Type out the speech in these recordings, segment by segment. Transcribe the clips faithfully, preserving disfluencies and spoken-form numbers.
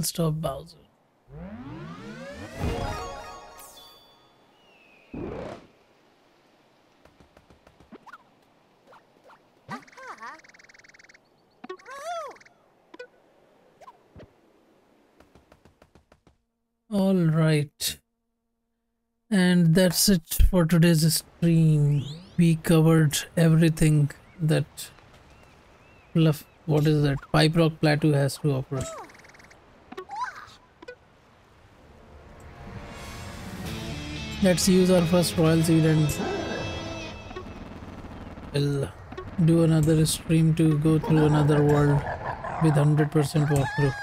Stop Bowser. All right, and that's it for today's stream. We covered everything that Fluff, what is that? Pipe Rock Plateau has to offer. Let's use our first royal seed and we'll do another stream to go through another world with one hundred percent walkthrough.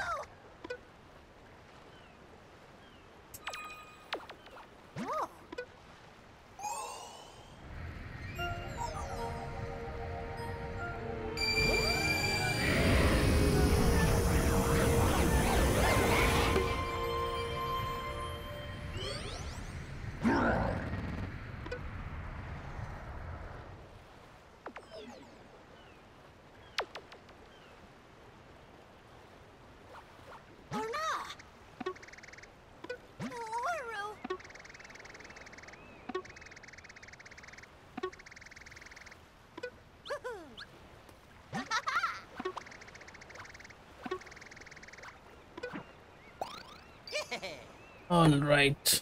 All right.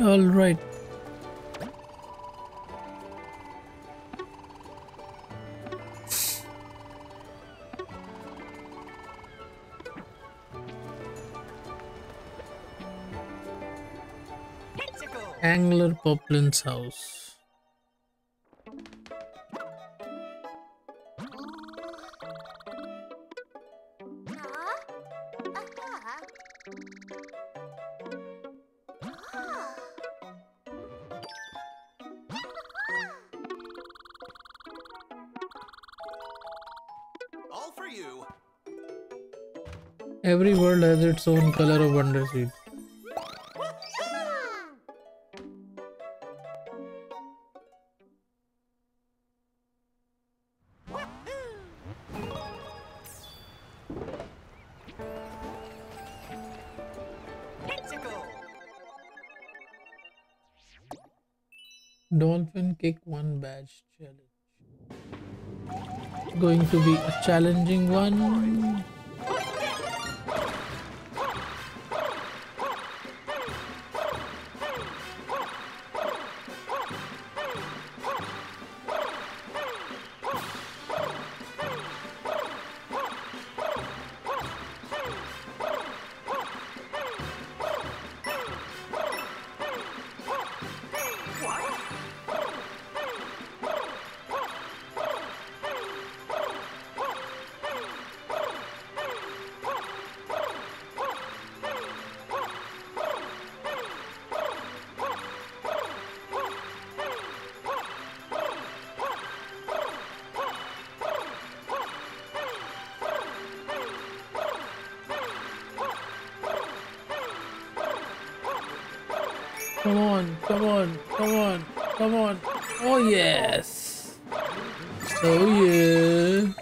All right. Angler Poplin's house. Every world has its own color of Wonder Seed. Dolphin Kick one badge challenge. Going to be a challenging one. Come on, come on, come on, come on. Oh yes. Oh yeah.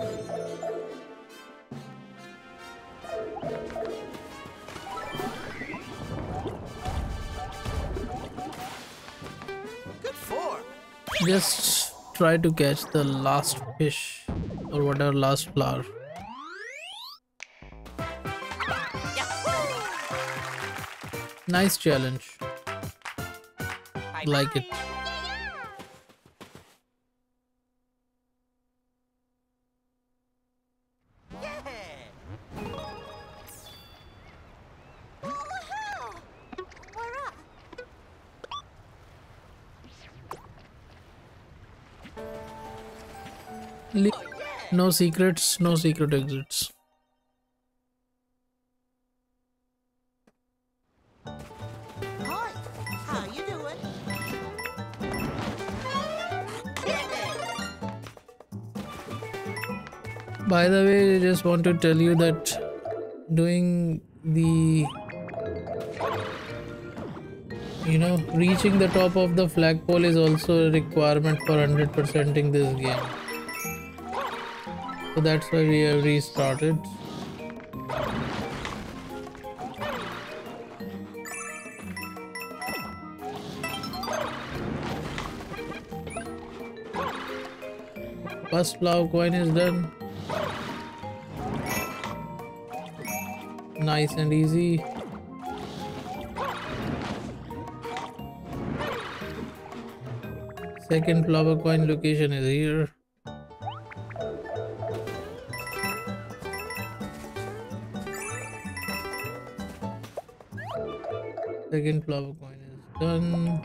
Good form. Just try to catch the last fish or whatever, last flower. Nice challenge. Like it. No secrets, no secret exits. By the way, I just want to tell you that doing the, you know, reaching the top of the flagpole is also a requirement for one hundred percenting this game. So that's why we have restarted. First flower coin is done. Nice and easy. Second flower coin location is here. Second flower coin is done.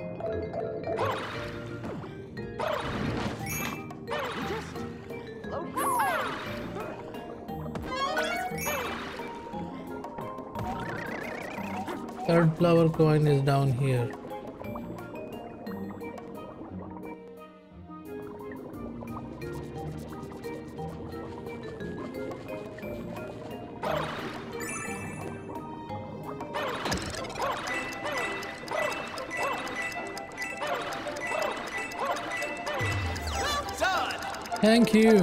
Third flower coin is down here. Thank you.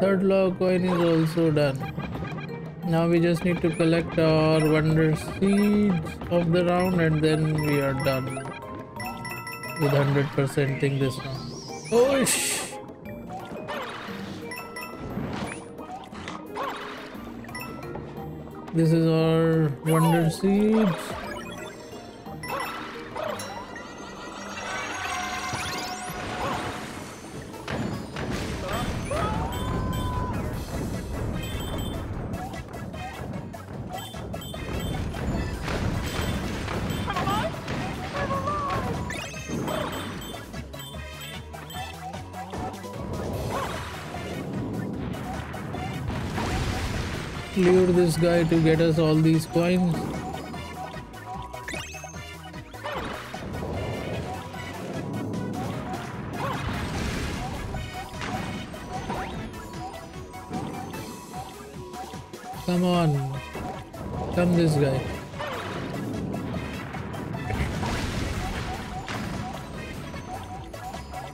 Third flower coin is also done. Now we just need to collect our Wonder Seeds of the round and then we are done with one hundred percenting this round. Oh shit! This is our Wonder Seeds. Lure this guy to get us all these coins. Come on, come this guy.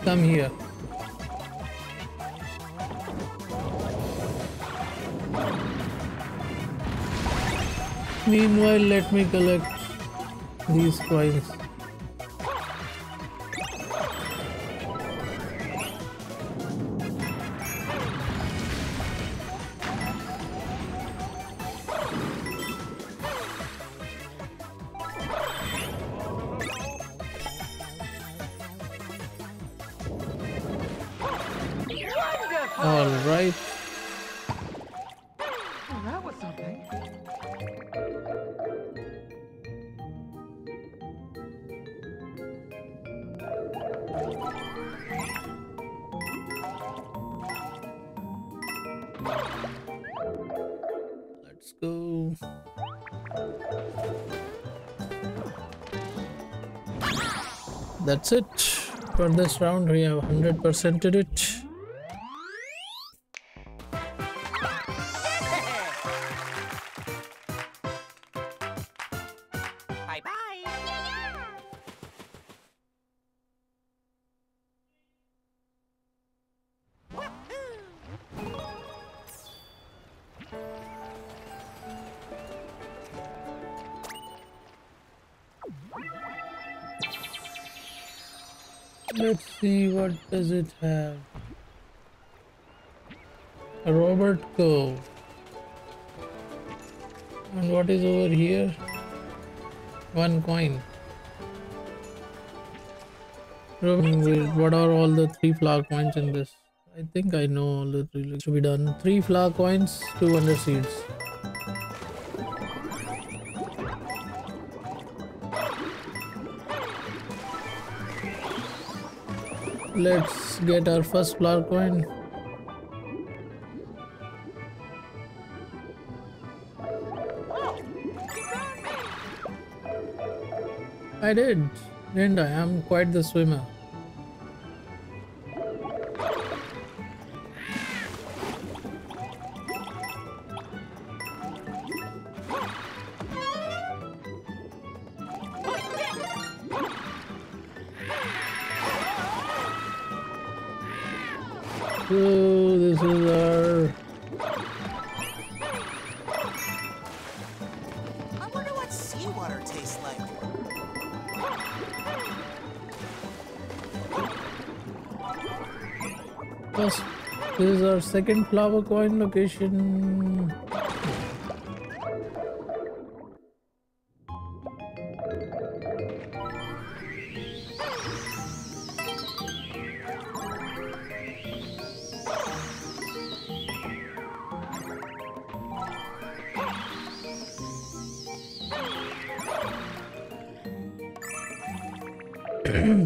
Come here. Meanwhile, let me collect these coins. All right. That's it for this round. We have one hundred percented it. Bye bye. Let's see, what does it have? Robbird Cove. And what is over here? One coin. What are all the three flower coins in this? I think I know all the three should be done. Three flower coins, two Wonder Seeds. Let's get our first flower coin. I did, didn't I? I'm quite the swimmer. So this is our... I wonder what seawater tastes like. Yes, this is our second flower coin location.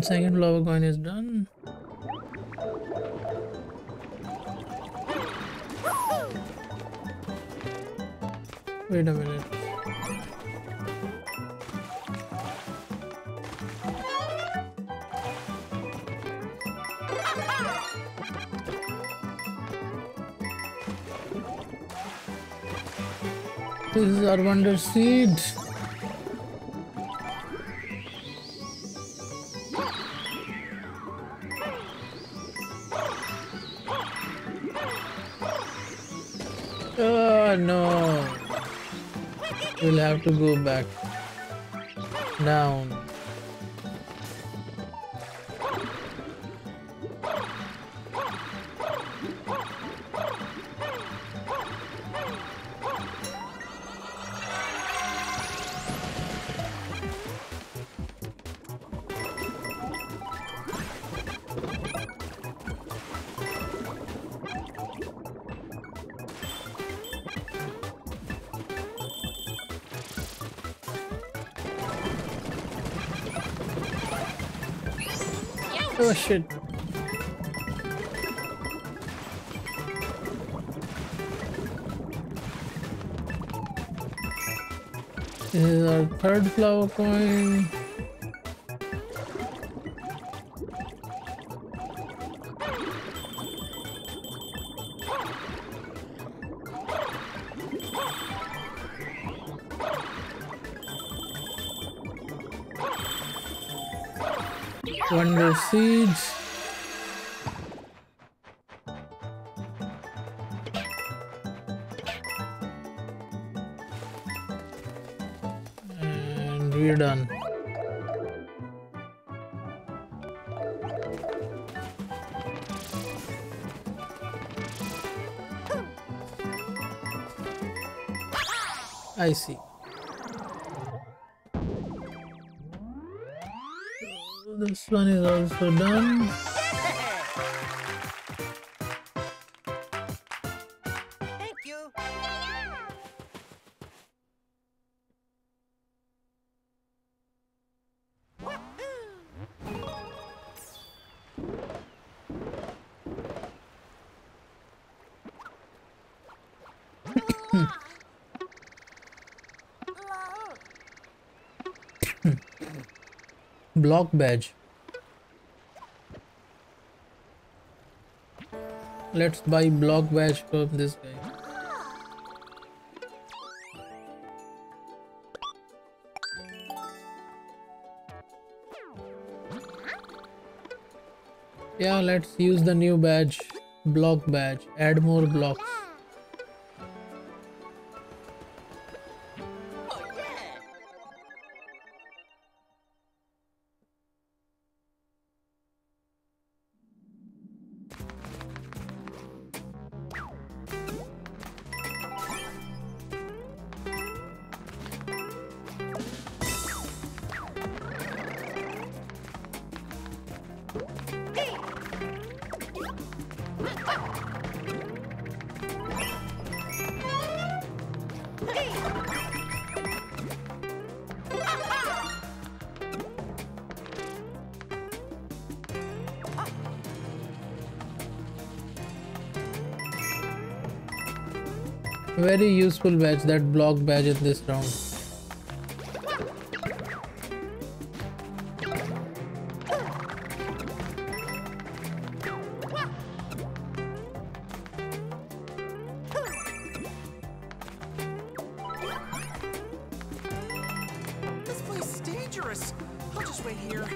Second flower coin is done. Wait a minute. This is our Wonder Seed. We'll have to go back down. Oh shit. This is our third flower coin. Wonder Seeds. And we're done. I see. This one is also done. Thank you. Block badge. Let's buy block badge from this guy. Yeah, let's use the new badge, block badge. Add more blocks. Very useful badge, that block badge in this round. This place is dangerous. I'll just wait here.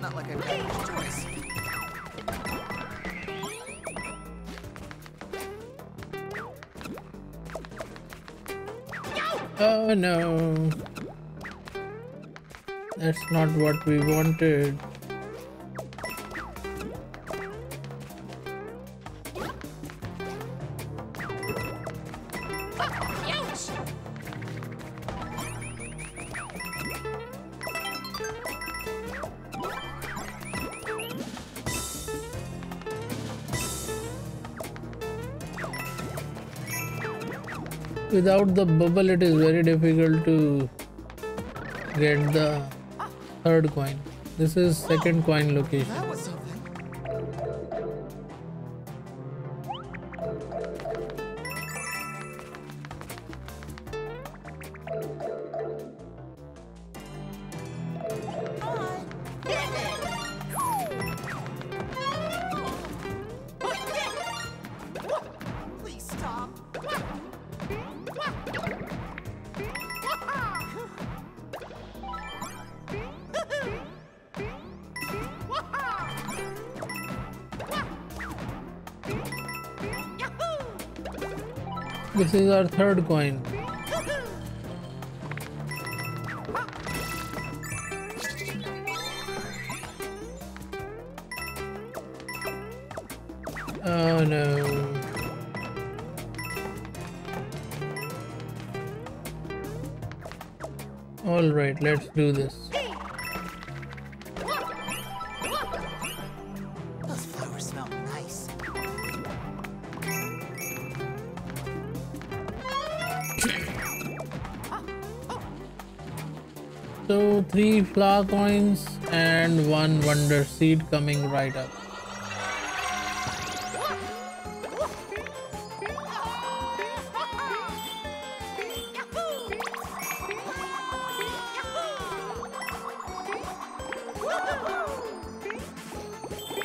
Not like I've got much choice. Oh no. That's not what we wanted. Without the bubble, it is very difficult to get the third coin. This is second coin location. This is our third coin. Oh no. All right, let's do this. Three flower coins and one wonder seed coming right up.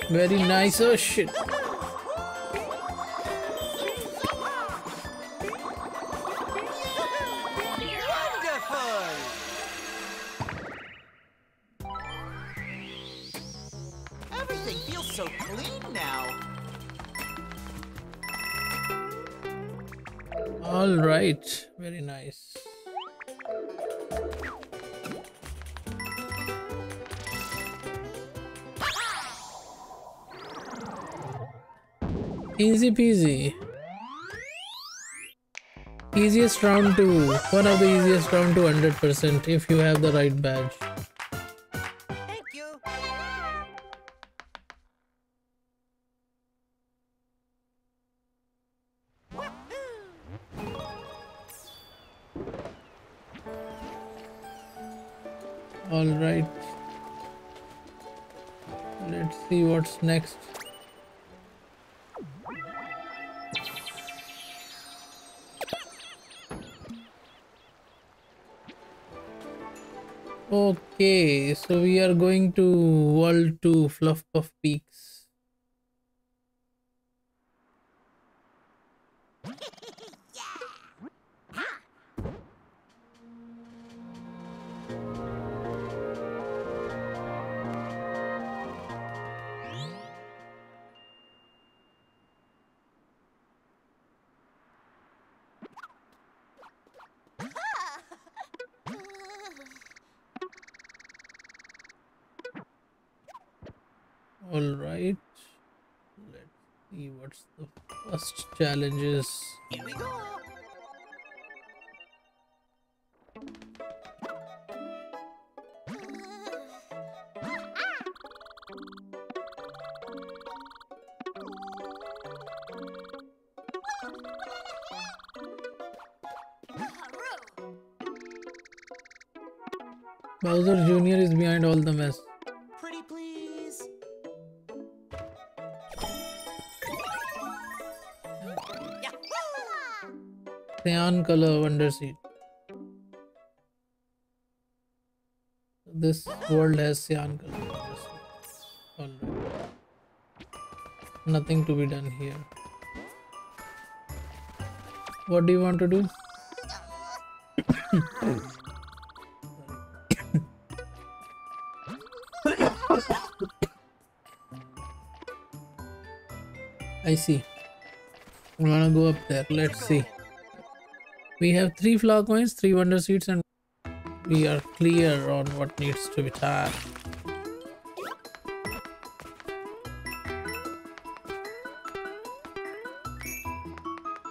Very nice. Oh shit. Very nice. Easy peasy. Easiest round two. One of the easiest round to one hundred percent if you have the right badge. What's next? Okay, so we are going to World to Fluff-Puff Peaks. Alright, let's see what's the first challenge is. Here we go. Bowser Junior is behind all the mess. Cyan color wonder seed. This world has cyan color wonder seed. All right. Nothing to be done here. What do you want to do? I see. I'm gonna go up there. Let's see. We have three flower coins, three wonder seeds, and we are clear on what needs to be done.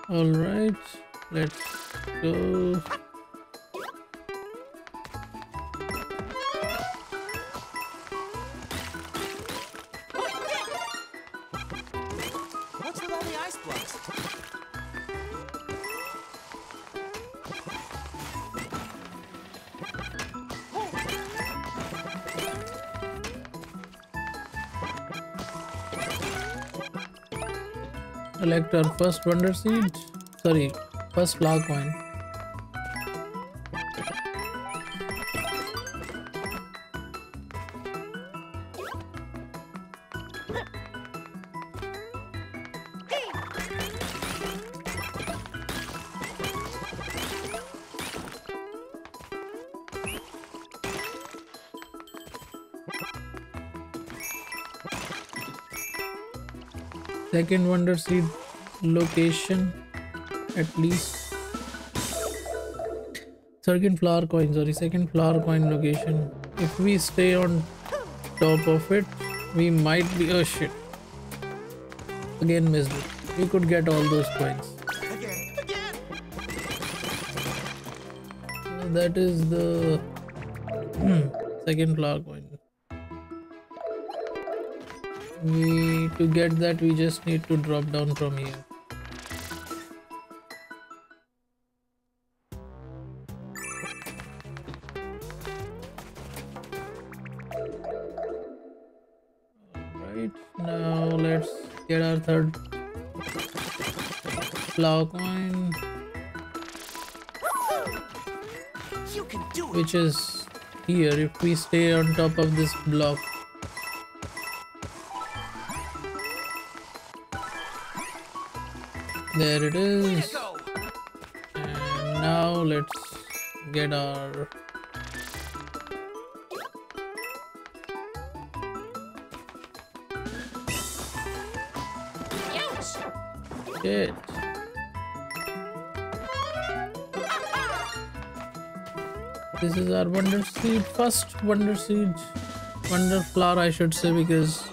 All right, let's go. Collect our first wonder seed. Sorry, first flower coin. Second wonder seed location, at least. Second flower coin, sorry, second flower coin location. If we stay on top of it, we might be. Oh shit! Again, missed it. We could get all those coins. Again, again. So that is the second flower coin. We to get that we just need to drop down from here. Alright, now let's get our third flower coin. You can do it. Which is here if we stay on top of this block. There it is. And now let's get our shit. This is our wonder seed, first wonder seed, wonder flower I should say, because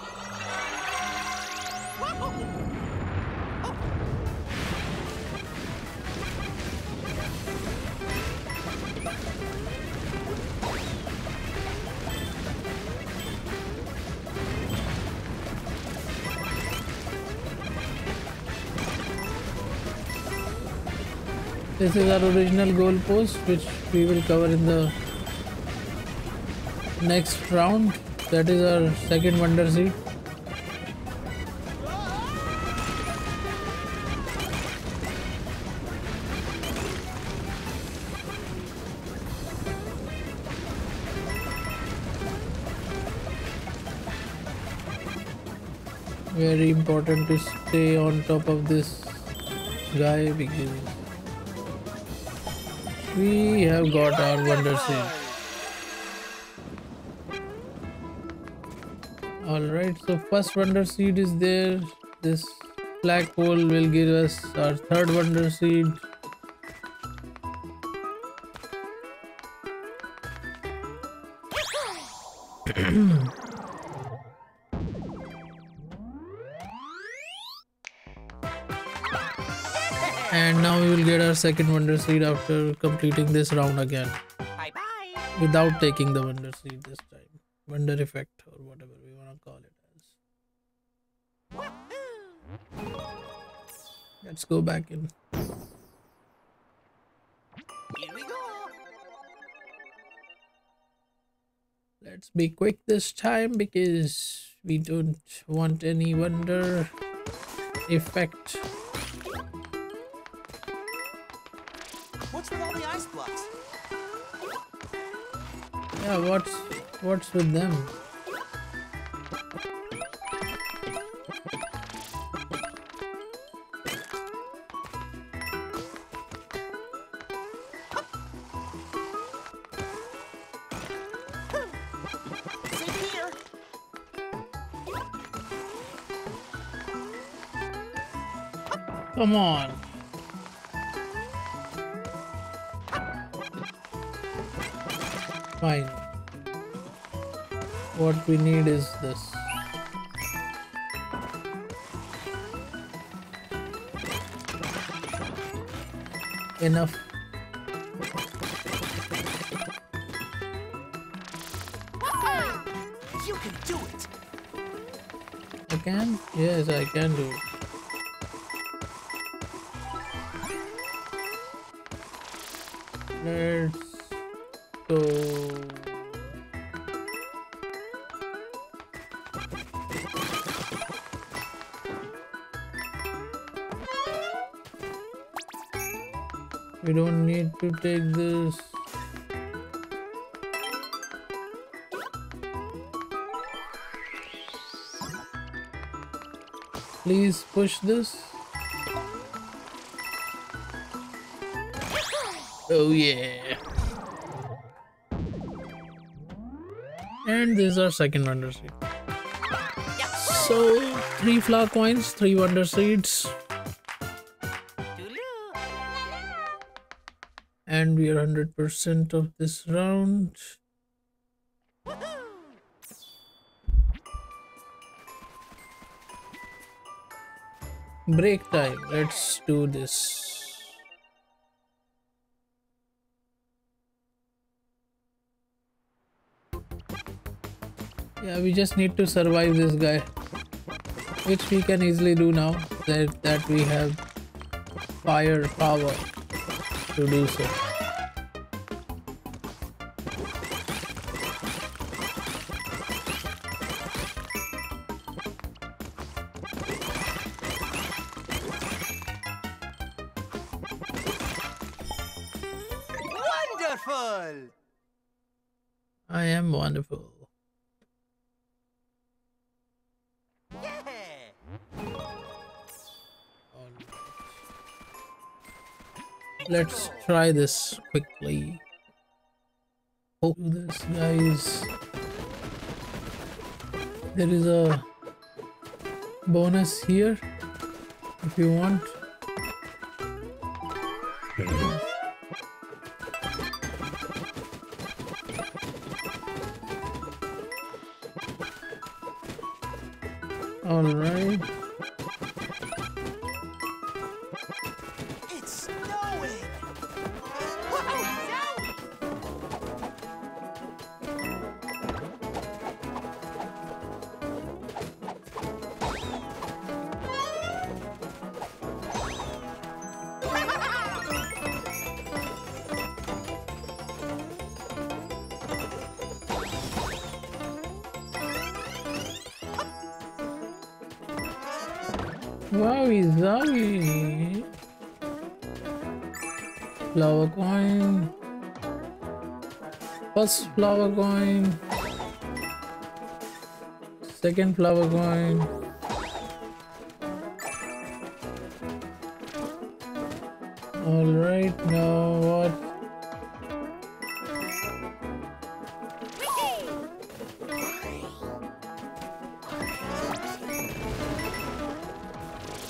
this is our original goal post, which we will cover in the next round. That is our second wonder seed. Very important to stay on top of this guy because we have got our wonder seed. Alright, so first wonder seed is there. This flagpole will give us our third wonder seed. And now we will get our second wonder seed after completing this round again. Bye bye. Without taking the wonder seed this time. Wonder effect or whatever we want to call it as. Let's go back in. Here we go. Let's be quick this time because we don't want any wonder effect. What's with all the ice blocks? Yeah, what's what's with them? Come on. Fine. What we need is this. Enough. You can do it. I can? Yes, I can do it. Let's go. We don't need to take this. Please push this. Oh yeah. And this is our second Wonder Seed. So, three Flower Coins, three Wonder Seeds. And we are one hundred percent of this round. Break time. Let's do this. Yeah, we just need to survive this guy, which we can easily do now that, that we have firepower to do so. I am wonderful. Yeah. Let's try this quickly. Oh, this guys. There is a bonus here if you want. All right. It's snowing. Wowie zowie. Flower coin. First flower coin. Second flower coin. Alright, now what?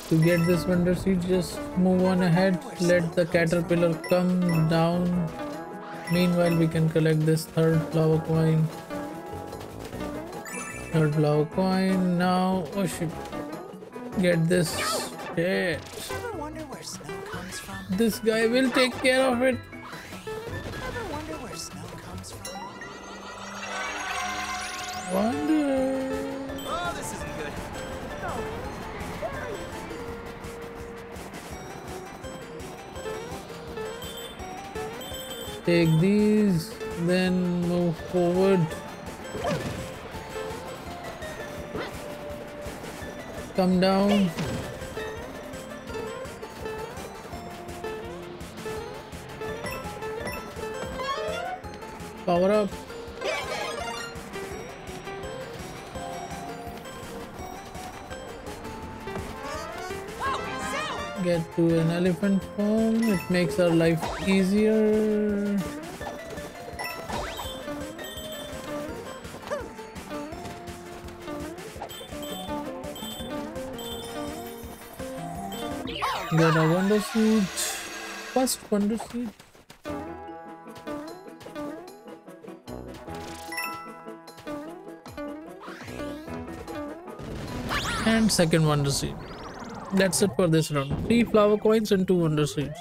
To get this Wonder Seed, just move on ahead, let the caterpillar come down. Meanwhile, we can collect this third flower coin. Third flower coin, now, oh shit, get this shit. Ever wonder where snow comes from? This guy will take care of it. Ever wonder where snow comes from? Wonder. Oh, this isn't good. No. Take these, then move forward. Come down. Power up. Get to an elephant form, it makes our life easier. Get a Wonder Seed. First Wonder Seed. and second Wonder Seed. That's it for this round. Three Flower Coins and two Wonder Seeds.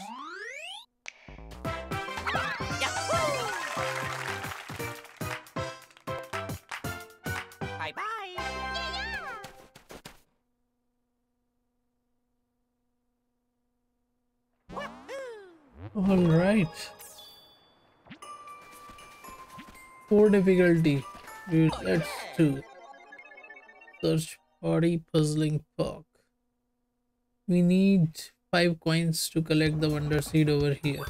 Four difficulty. Dude, let's do search party Puzzling Park. We need five coins to collect the Wonder Seed over here.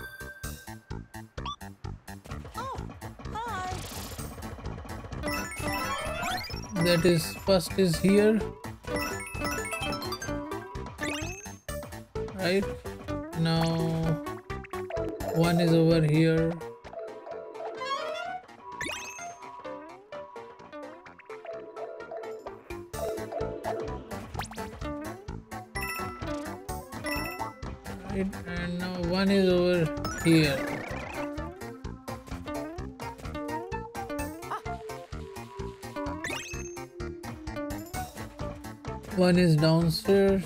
That is first is here. Right now, one is over here. Right, and now one is over here. One is downstairs.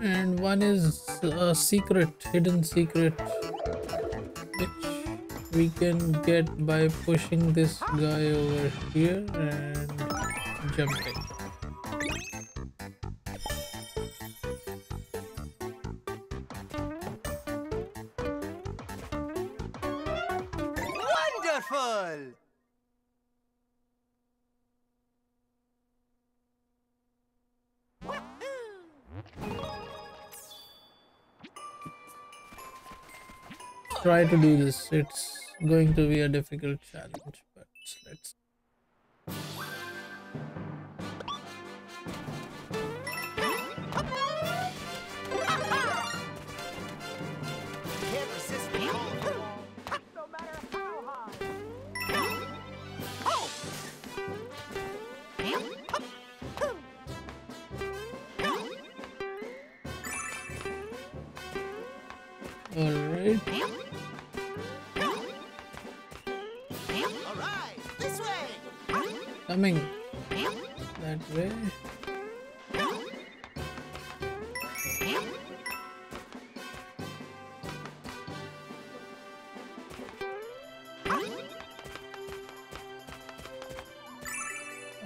And one is a secret, hidden secret, which we can get by pushing this guy over here and jumping. Wonderful! Try to do this. It's going to be a difficult challenge, but let's.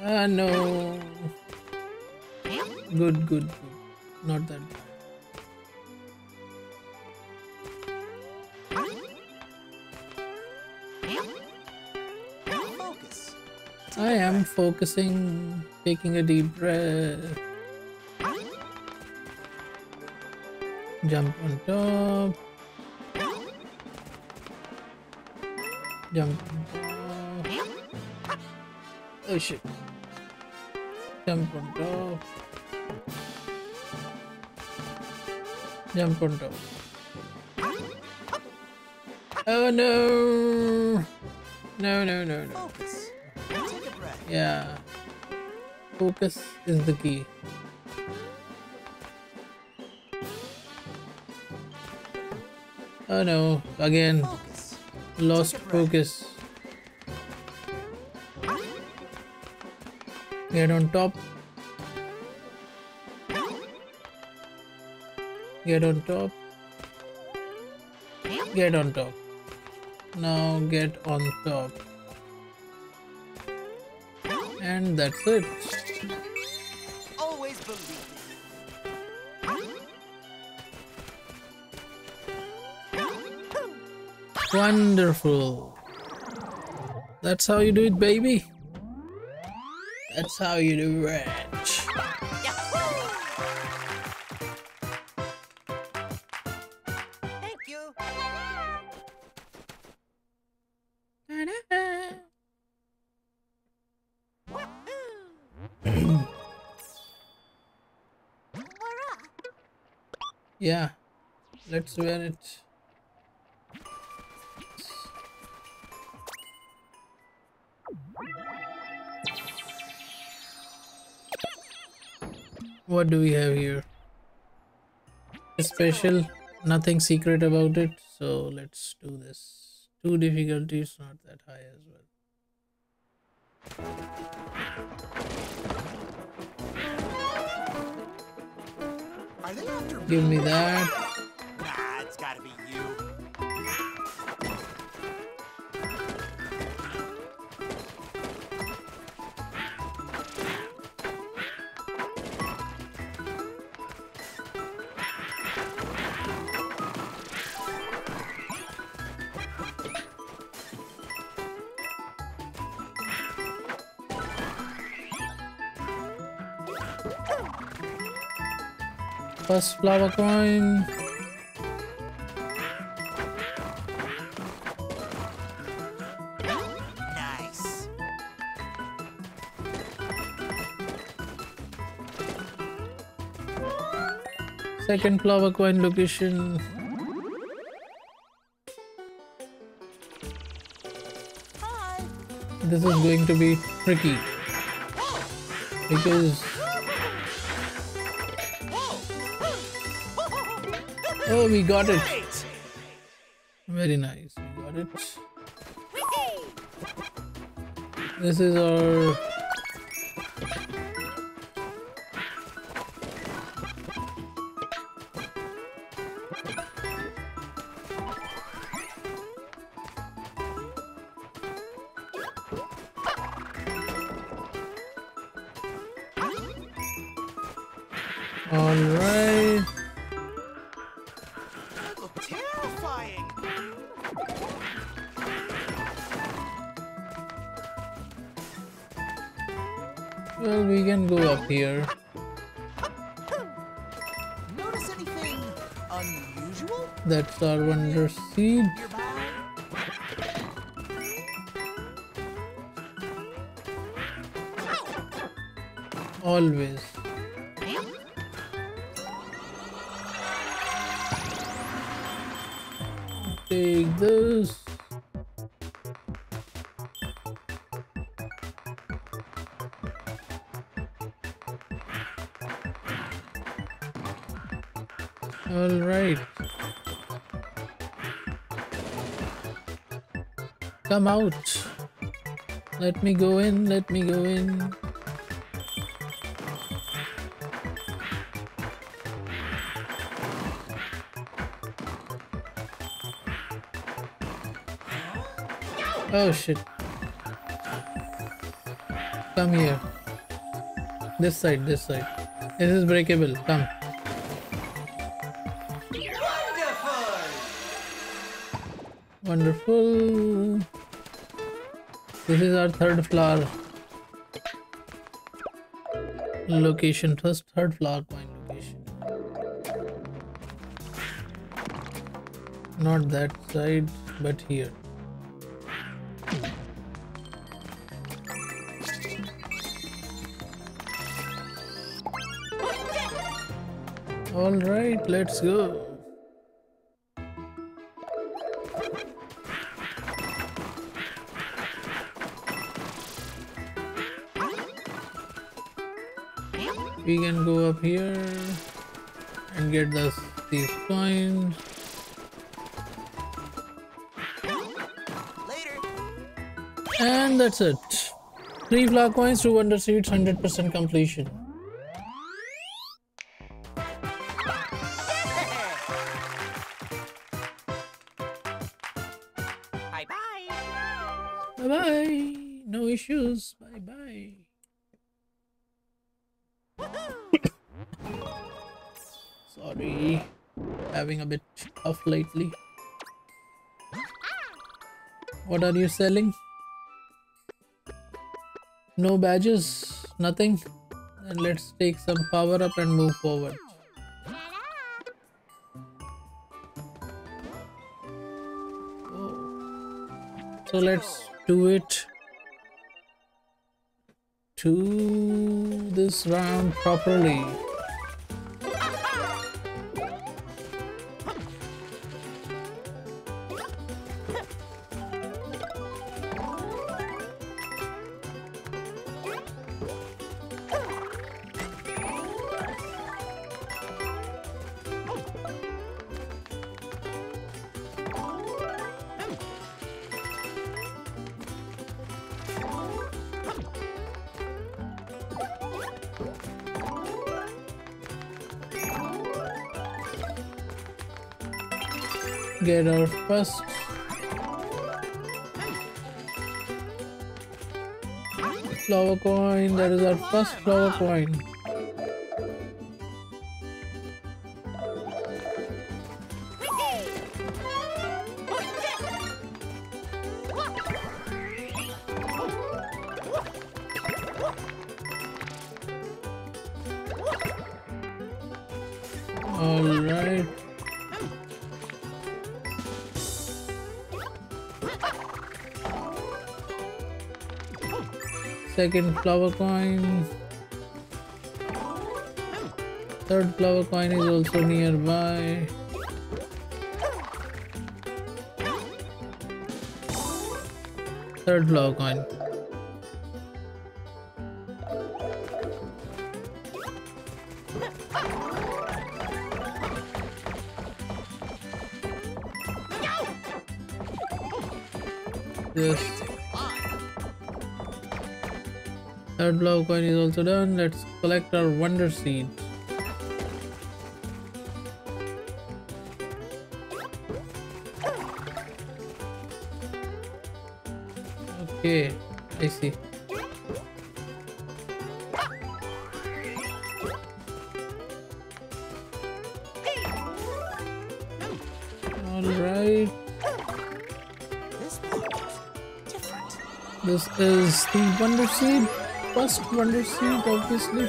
Ah, no. Good, good, good. Not that bad. I am focusing, taking a deep breath. Jump on top. Jump on top. Oh shit. Jump on top. Jump on top. Oh no! No, no, no, no. Focus. Take a breath. Yeah. Focus is the key. Oh no. Again. Focus. Lost focus. Get on top. Get on top. Get on top. Now get on top. And that's it. Always believe. Wonderful. That's how you do it, baby. That's how you do it. Thank you. Yeah, let's wear it. What do we have here? Special, nothing secret about it, so let's do this. Two difficulties, not that high as well. Are they after me? Give me that. Nah, it's gotta be you. First flower coin. Nice. Second flower coin location. Hi. This is going to be tricky because oh, we got it. Very nice. We got it. This is our here. Notice anything unusual? That's our Wonder Seed. Always. Take this. Come out. Let me go in. Let me go in. Oh shit. Come here. This side, this side. This is breakable. Come. Wonderful. Wonderful. This is our third flower location, first third flower coin location. Not that side, but here. All right, let's go. We can go up here and get those these coins. Later. And that's it. Three flower coins, two wonder seeds, hundred percent completion. Bye bye. Bye bye. No issues. Bye bye. Sorry, having a bit tough lately. What are you selling? No badges, nothing. And let's take some power up and move forward. Oh. So let's do it. Do this round properly. Get our first. Flower coin, that is our first flower coin. Second flower coin. Third flower coin is also nearby. Third flower coin. Just third flower coin is also done. Let's collect our Wonder Seed. Okay, I see. Alright. This is the Wonder Seed. First Wonder Seed, obviously.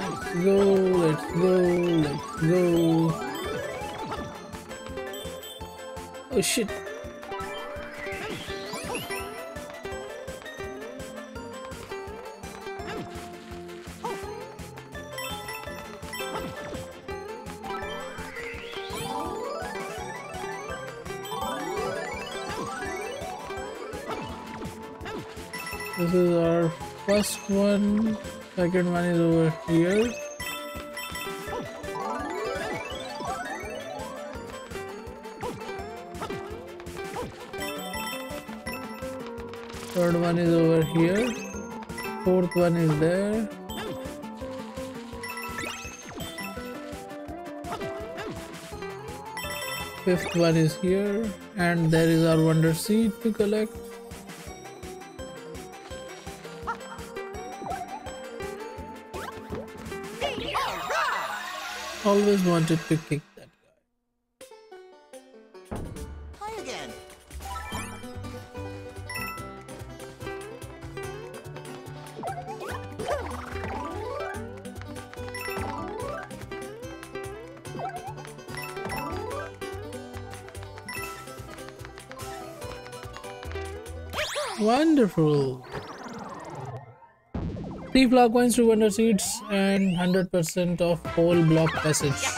Let's go, let's go, let's go. Oh shit. This is our first one. Second one is over here. Third one is over here. Fourth one is there. Fifth one is here. And there is our Wonder Seed to collect. Always wanted to kick that guy. Hi again. Wonderful. Three flower coins, two wonder seeds, and one hundred percent of whole block passage.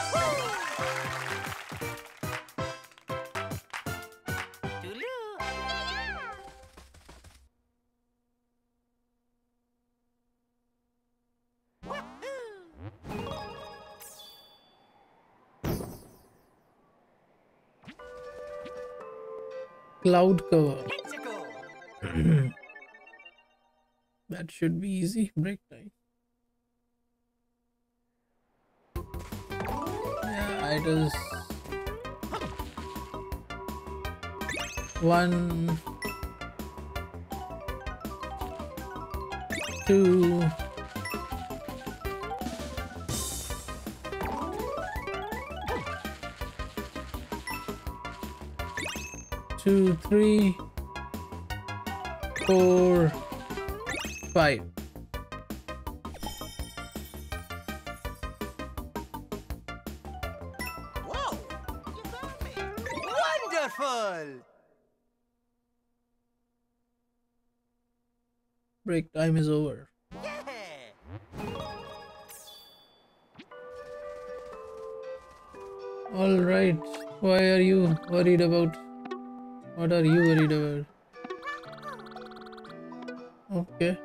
Cloud cover. That should be easy. Break time. Yeah, it is one, two, two, three, four. Five. Whoa! You got me. Wonderful. Break time is over. Yeah. All right. Why are you worried about? What are you worried about? Okay.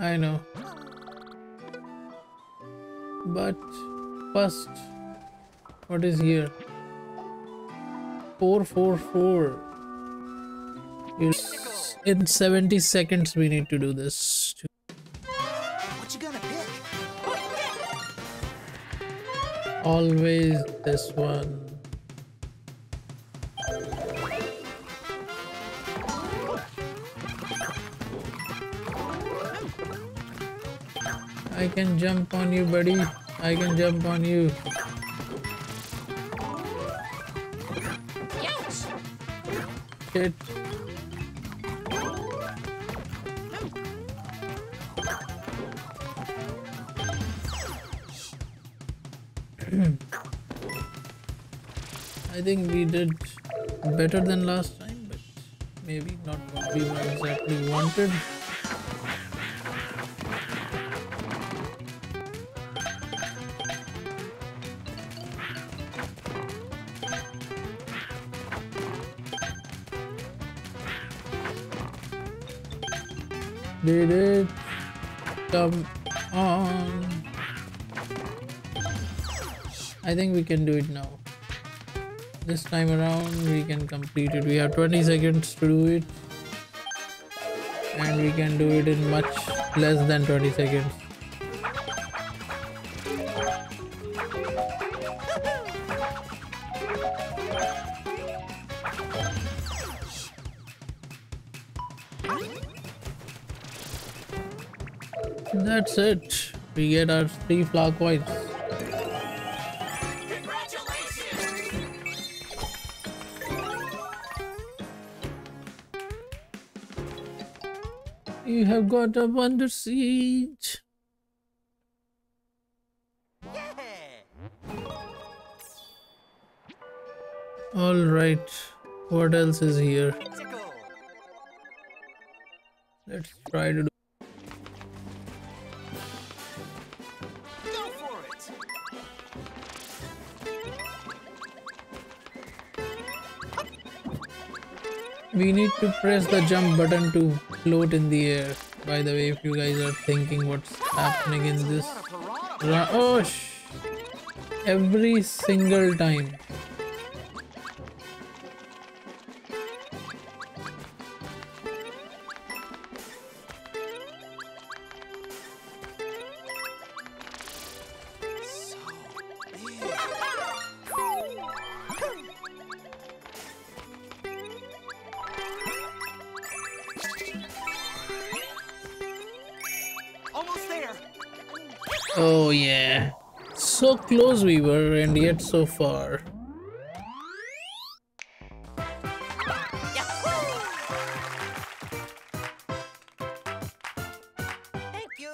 I know, but first What is here? four four four. In seventy seconds we need to do this. What you gonna pick? Always this one. I can jump on you, buddy. I can jump on you. Shit. I think we did better than last time, but maybe not what we exactly wanted. Did it? Come on. I think we can do it now. This time around we can complete it. We have twenty seconds to do it. And we can do it in much less than twenty seconds. That's it. We get our three flower coins. Congratulations! You have got a Wonder Seed. Yeah. All right. What else is here? Let's try to do. We need to press the jump button to float in the air. By the way, if you guys are thinking what's happening in this... Oh, sh every single time. Oh yeah, so close we were and yet so far. Thank you.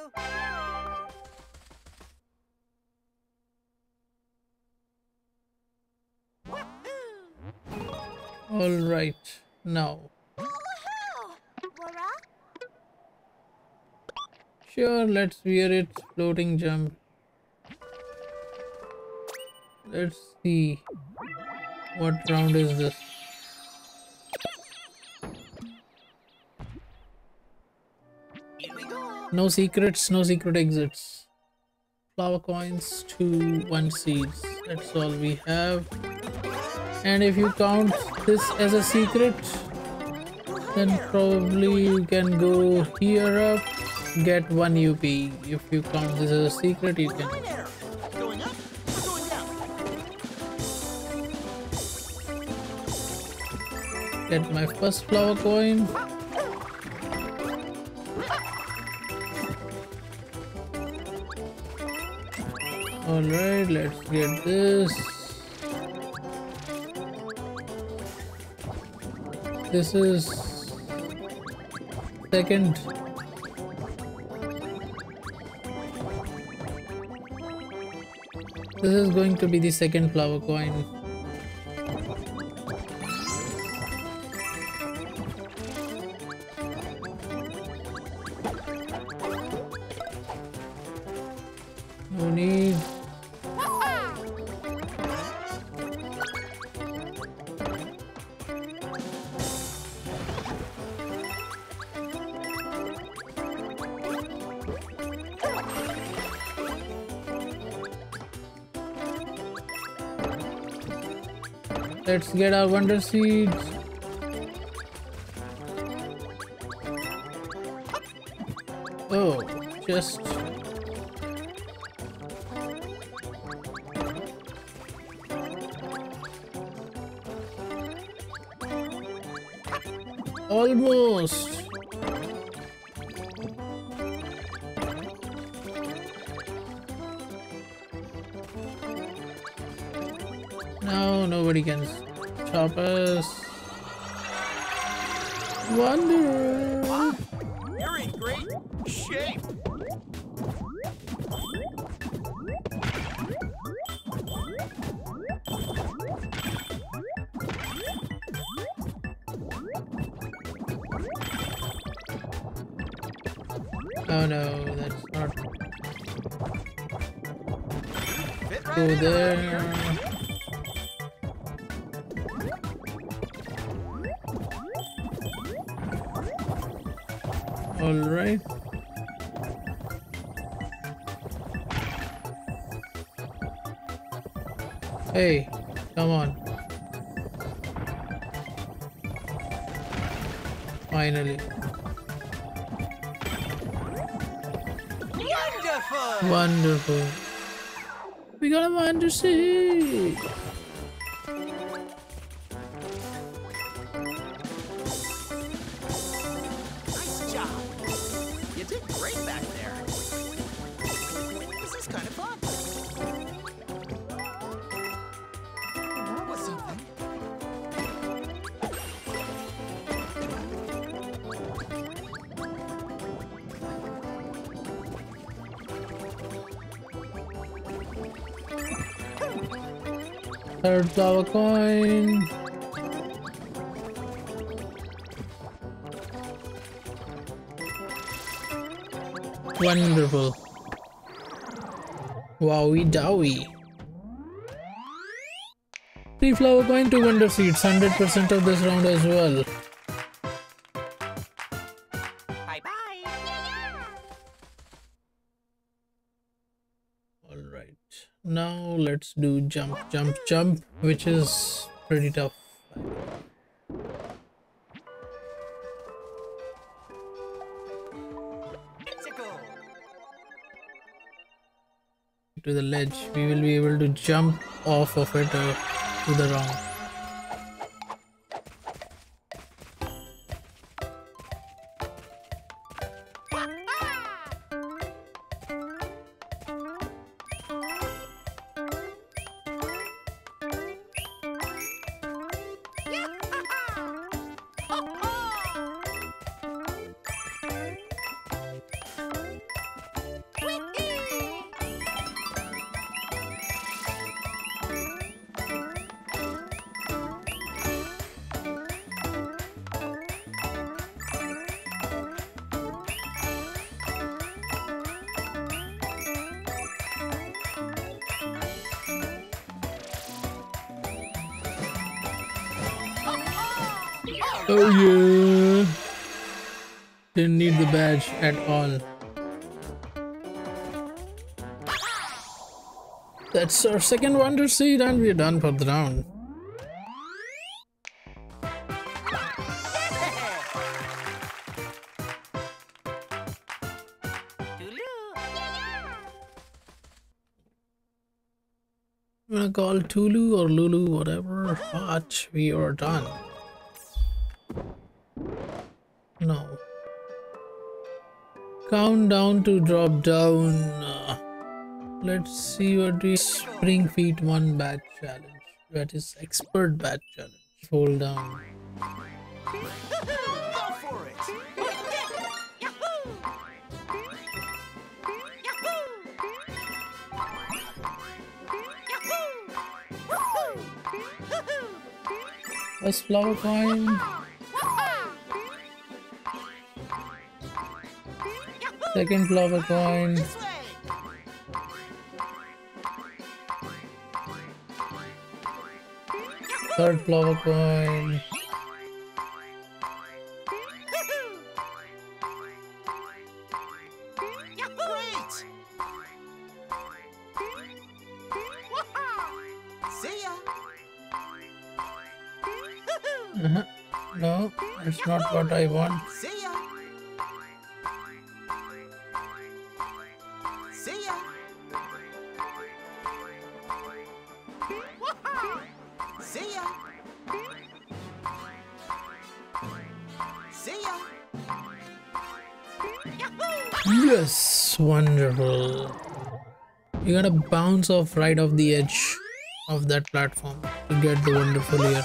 All right, now. Sure, let's wear it. Floating jump. Let's see. What round is this? No secrets, no secret exits. Flower coins, two, one seeds. That's all we have. And if you count this as a secret, then probably you can go here up. Get one U P. If you count this as a secret, you can. Going up, going down. Get my first flower coin. Alright, let's get this. This is second. This is going to be the second flower coin. No need. Let's get our Wonder Seeds. Oh, just... almost! Now nobody can stop us. Wonder! Wow, you're in great shape! Oh no, that's not... Go there... All right. Hey, come on. Finally. Wonderful. Wonderful. We got a Wonder Seed. Third flower coin. Wonderful. Wowie dowie. Three flower coin, two wonder seeds. one hundred percent of this round as well. Bye bye. Alright. Now let's do jump, jump, jump, which is pretty tough. To the ledge, we will be able to jump off of it uh, to the round. Oh yeah! Didn't need the badge at all. That's our second Wonder Seed and we're done for the round. I'm gonna call Tulu or Lulu, whatever. Watch, we are done. No. Countdown to drop down. Uh, let's see what we... Spring Feet one batch challenge. That is expert batch challenge. Hold down. Go for it. Yahoo! Yahoo! Yahoo! First flower coin. Second flower coin. Third flower coin. See ya. Mm-hmm. No, it's Yahoo! Not what I want. See ya. See ya. Whoa! See ya. See ya. Yahoo! Yes, wonderful. You gotta bounce off right off the edge of that platform to get the wonderful ear.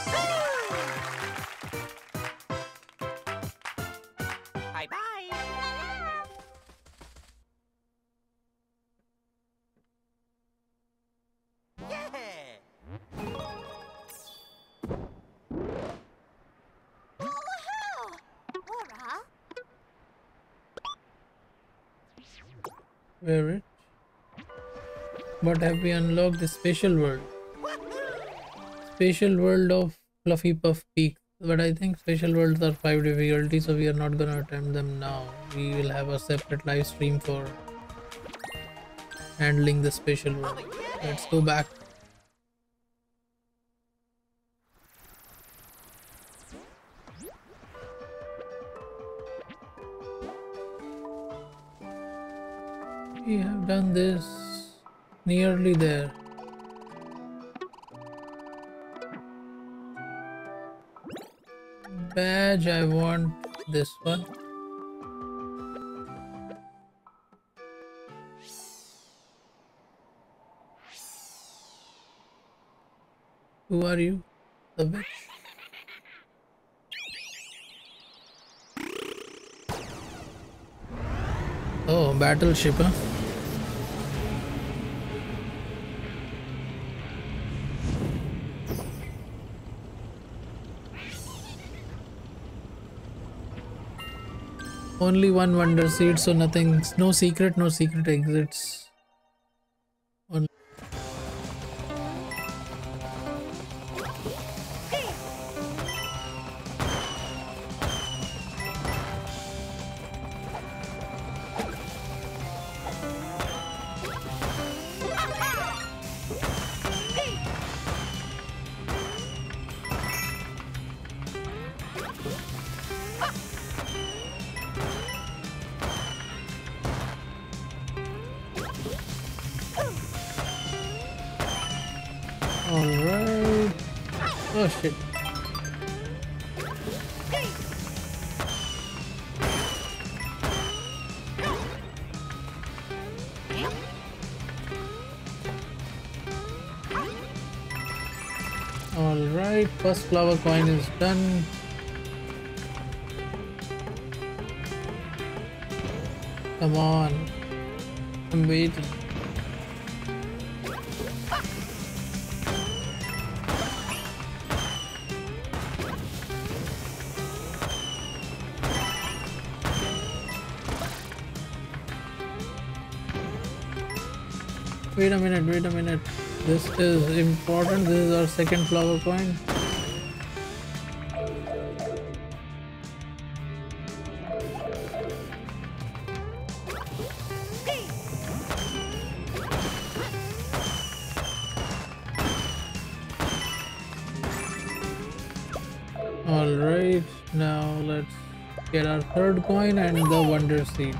But have we unlocked the special world? Special world of Fluff-Puff Peaks. But I think special worlds are five difficulties, so we are not gonna attempt them now. We will have a separate live stream for handling the special world. Let's go back. We have done this. Nearly there. Badge, I want this one. Who are you? The witch? Oh, battleship, huh? Only one wonder seed, so nothing, no secret, no secret exits. Only first flower coin is done. Come on, I'm waiting. Wait a minute, wait a minute. This is important. This is our second flower coin. Get our third coin and the wonder seed.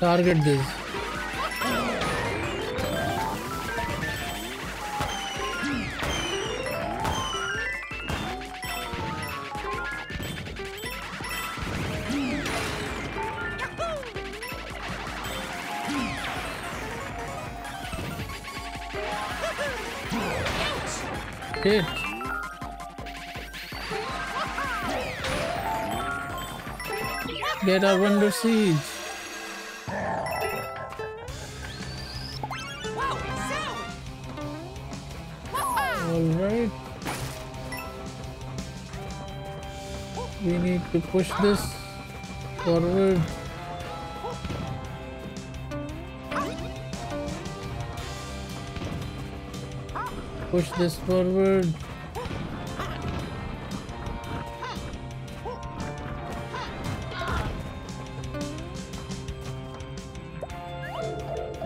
Target this. Shit. get a Wonder Seeds. Alright. We need to push this forward. Push this forward.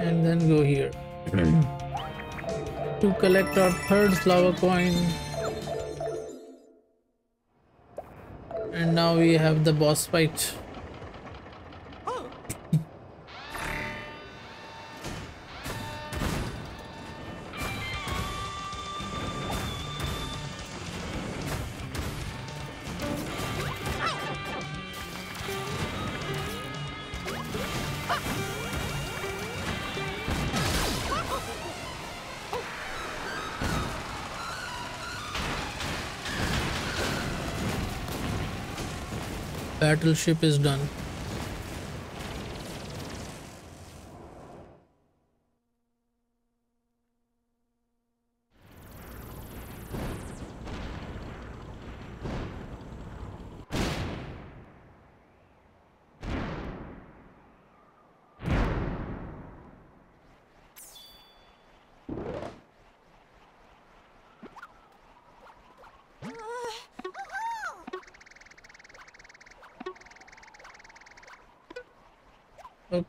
And then go here. To collect our third flower coin. And now we have the boss fight. Battleship is done.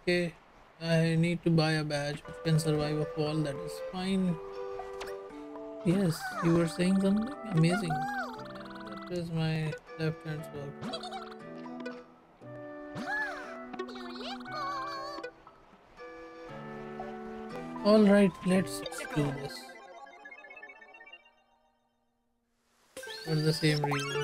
Okay, I need to buy a badge. If can survive a fall, that is fine. Yes, you were saying something amazing. That is my left hand's work. Alright, let's do this. For the same reason.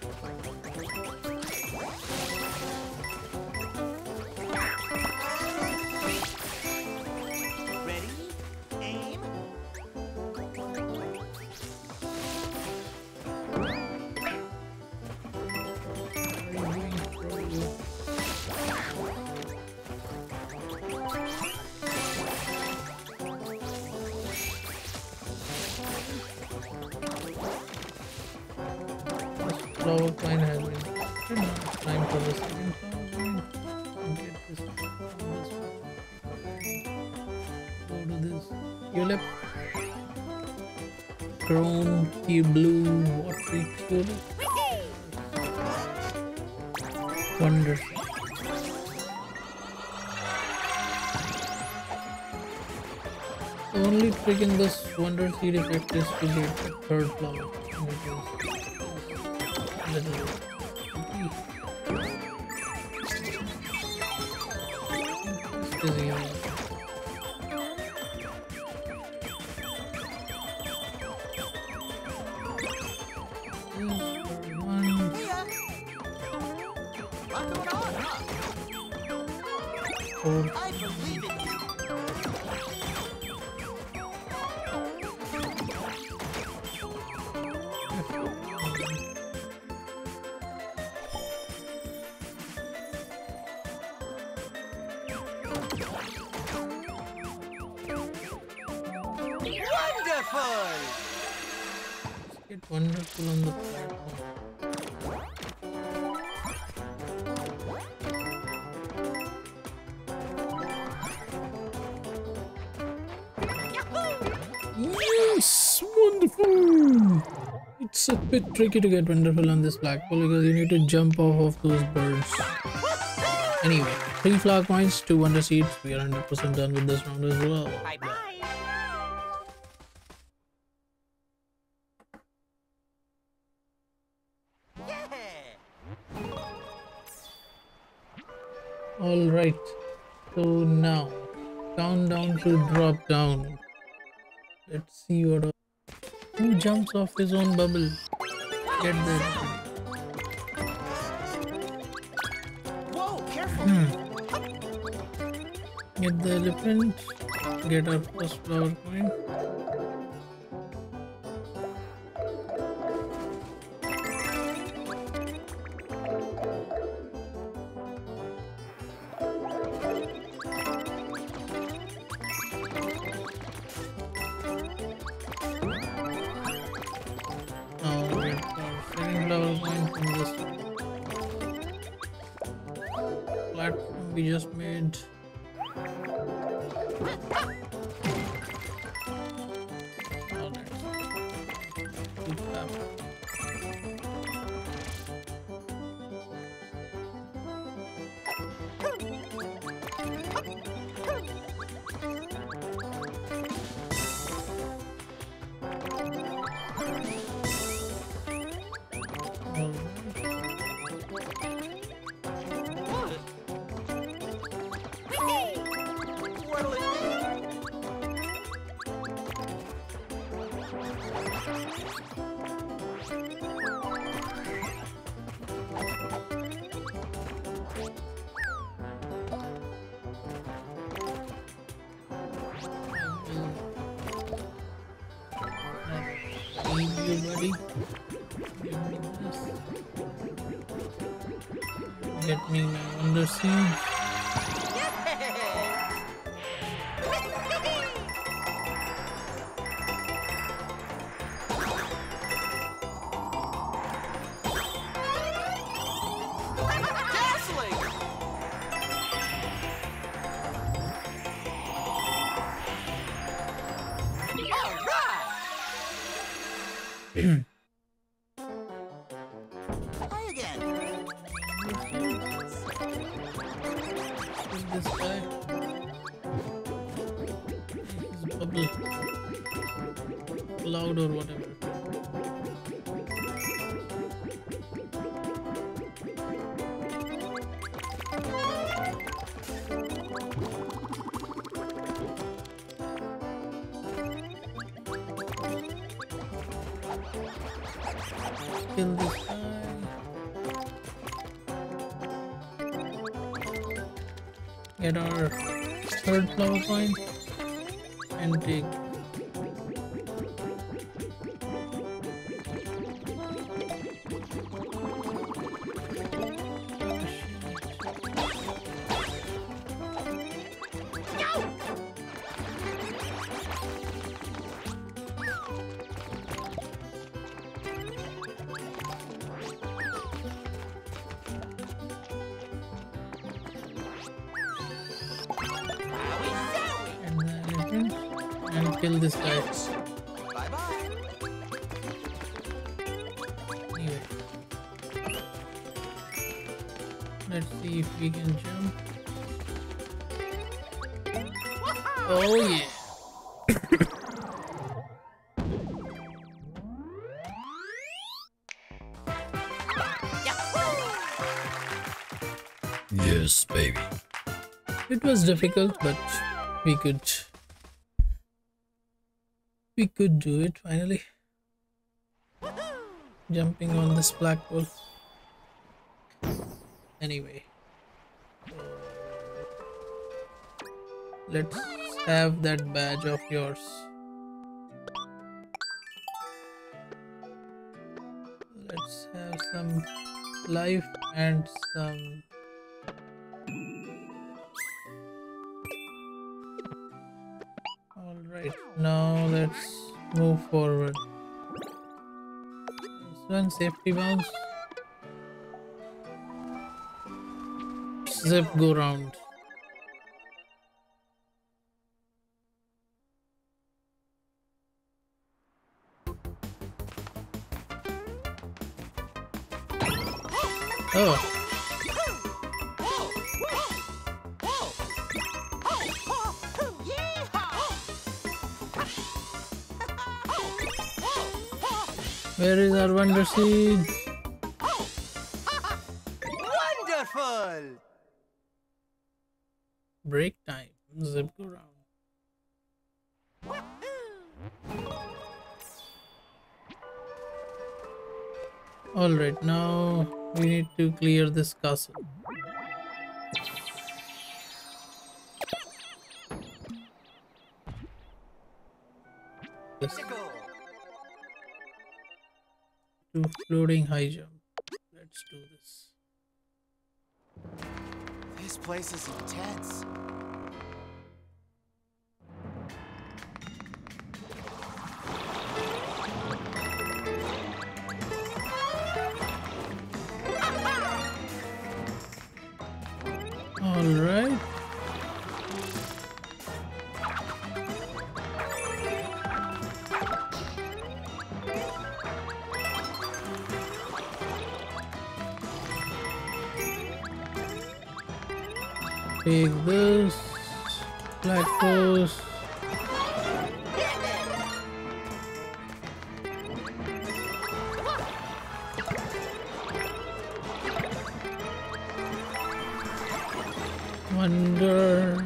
Ready? Aim. Flower coin has been time for the second flower coin. Get this one. Go to this. Tulip. Chrome, key blue, watery tulip. Wonderful. The only trick in this Wonder Seed effect is to get the third flower. Let's go. Wonderful on the platform. Yes! Wonderful! It's a bit tricky to get wonderful on this black hole because you need to jump off of those birds. Anyway, three flower coins, two wonder seeds. We are one hundred percent done with this round as well. Bye bye! Alright, so now, countdown to drop down. Let's see what. Who jumps off his own bubble? Get there. Whoa, careful! Hmm. with the elephant, get our first flower coin. Let me understand. Get our third flower coin and take kill this guy. Bye bye. Anyway, let's see if we can jump. Oh yeah. Yes, baby. It was difficult, but we could. We could do it finally. Jumping on this black hole. Anyway, let's have that badge of yours. Let's have some life and some now. Let's move forward. This one, safety bounce, Zip-Go-Round. Oh. Where is our Wonder Seed? Wonderful! Break time. Zip-Go-Round. Alright, now we need to clear this castle. Yes. To floating high jump. Let's do this. This place is intense. All right. Take this, black post. Wonder.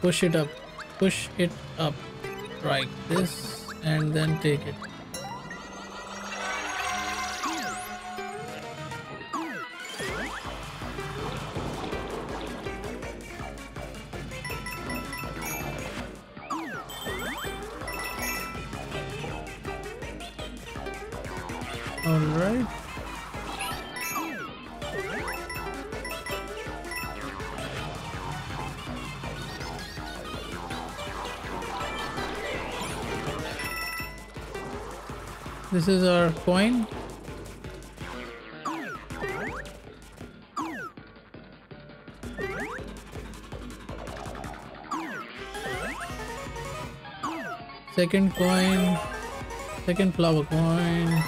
Push it up. Push it up. Right, this, and then take it. This is our coin. Second coin. Second flower coin.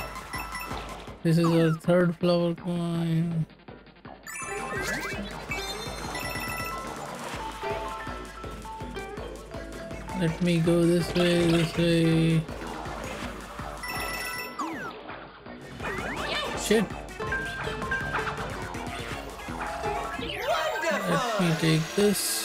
This is our third flower coin. Let me go this way, this way. Shit. Let me take this.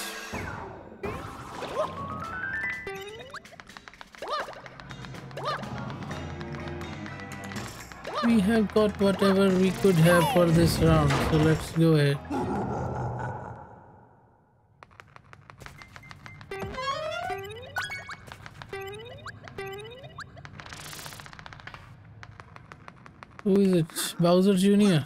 We have got whatever we could have for this round, so let's go ahead. Who is it? Bowser Junior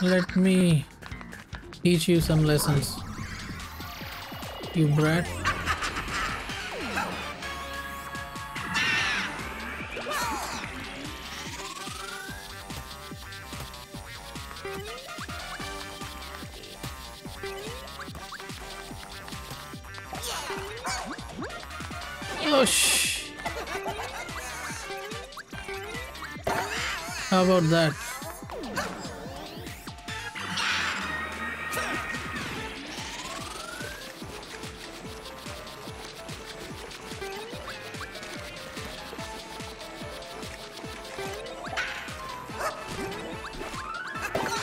Let me teach you some lessons, you brat. How about that?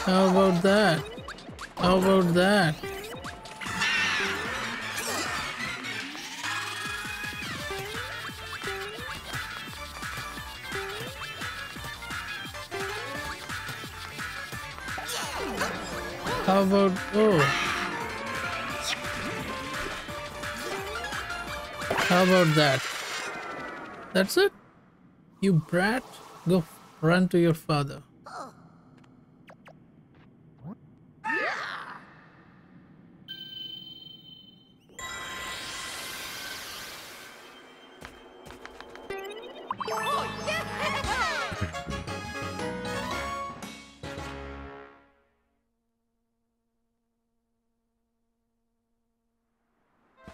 How about that? How about that? How about, oh, how about that? That's it? You brat, go run to your father.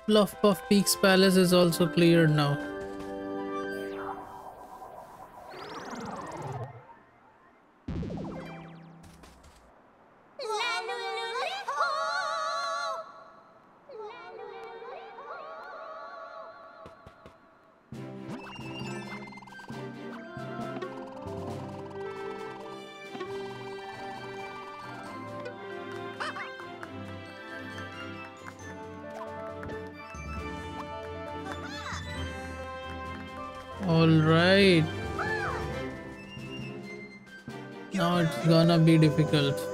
Fluff-Puff Peaks Palace is also cleared now. Alright. Now it's gonna be difficult.